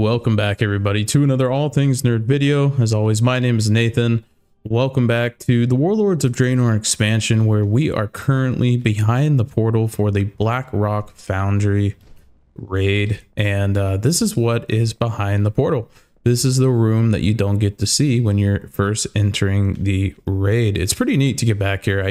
Welcome back, everybody, to another All Things Nerd video. As always, my name is Nathan. Welcome back to the Warlords of Draenor expansion, where we are currently behind the portal for the Blackrock Foundry raid. And this is what is behind the portal. This is the room that you don't get to see when you're first entering the raid. It's pretty neat to get back here.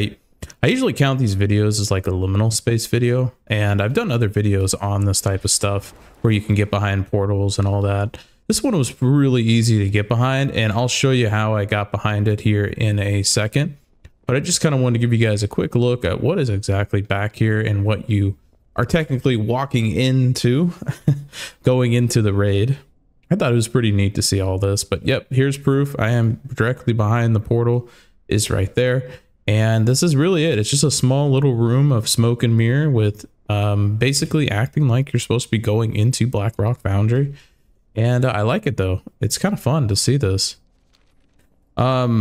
I usually count these videos as like a liminal space video, and I've done other videos on this type of stuff where you can get behind portals and all that. This one was really easy to get behind, and I'll show you how I got behind it here in a second. But I just kind of wanted to give you guys a quick look at what is exactly back here and what you are technically walking into going into the raid. I thought it was pretty neat to see all this, but yep, here's proof. I am directly behind the portal, is right there. And this is really it. It's just a small little room of smoke and mirror with basically acting like you're supposed to be going into Blackrock Foundry. And I like it, though. It's kind of fun to see this. I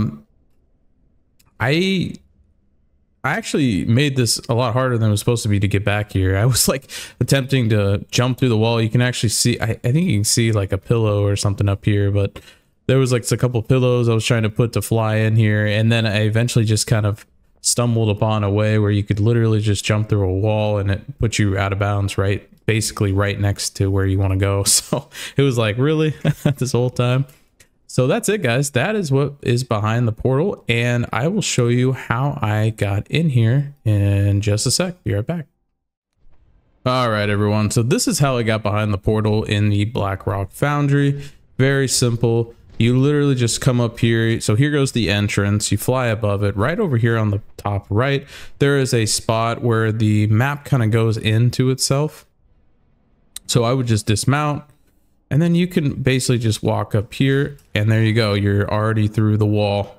actually made this a lot harder than it was supposed to be to get back here. I was like attempting to jump through the wall. You can actually see, I think you can see like a pillow or something up here, but there was like a couple pillows I was trying to put to fly in here, and then I eventually just kind of stumbled upon a way where you could literally just jump through a wall and it puts you out of bounds, right? Basically right next to where you want to go. So it was like, really? This whole time? So that's it, guys. That is what is behind the portal, and I will show you how I got in here in just a sec. Be right back. All right, everyone. So this is how I got behind the portal in the Blackrock Foundry. Very simple. You literally just come up here. So here goes the entrance. You fly above it. Right over here on the top right, there is a spot where the map kind of goes into itself. So I would just dismount, and then you can basically just walk up here, and there you go. You're already through the wall,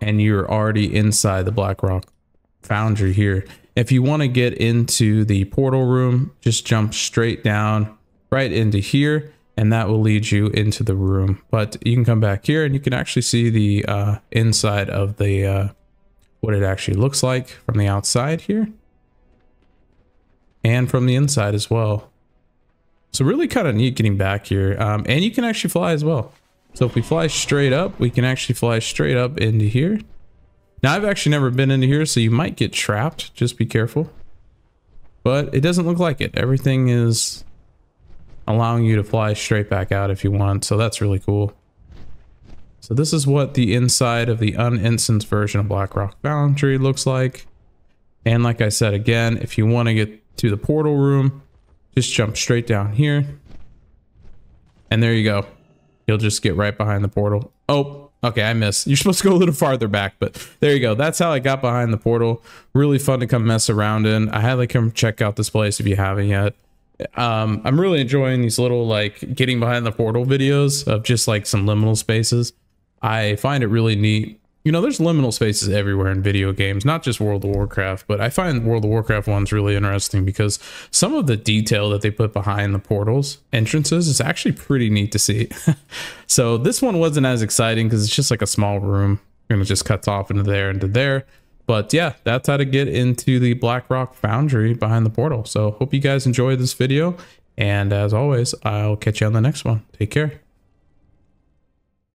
and you're already inside the Blackrock Foundry here. If you want to get into the portal room, just jump straight down right into here, and that will lead you into the room. But you can come back here and you can actually see the inside of the what it actually looks like from the outside here and from the inside as well. So really kind of neat getting back here, and you can actually fly as well. So if we fly straight up, we can actually fly straight up into here. Now I've actually never been into here, so you might get trapped. Just be careful. But it doesn't look like it. Everything is allowing you to fly straight back out if you want, so that's really cool. So this is what the inside of the uninstanced version of Blackrock Foundry looks like. And like I said, again, if you want to get to the portal room, just jump straight down here, and there you go. You'll just get right behind the portal. Oh, okay, I missed. You're supposed to go a little farther back, but there you go. That's how I got behind the portal. Really fun to come mess around in. I highly come check out this place if you haven't yet. I'm really enjoying these little like getting behind the portal videos of just like some liminal spaces. I find it really neat. You know, there's liminal spaces everywhere in video games, not just World of Warcraft, but I find World of Warcraft ones really interesting because some of the detail that they put behind the portals entrances is actually pretty neat to see. So this one wasn't as exciting because it's just like a small room and it just cuts off into there and to there. But yeah, that's how to get into the Blackrock Foundry behind the portal. So hope you guys enjoyed this video. And as always, I'll catch you on the next one. Take care.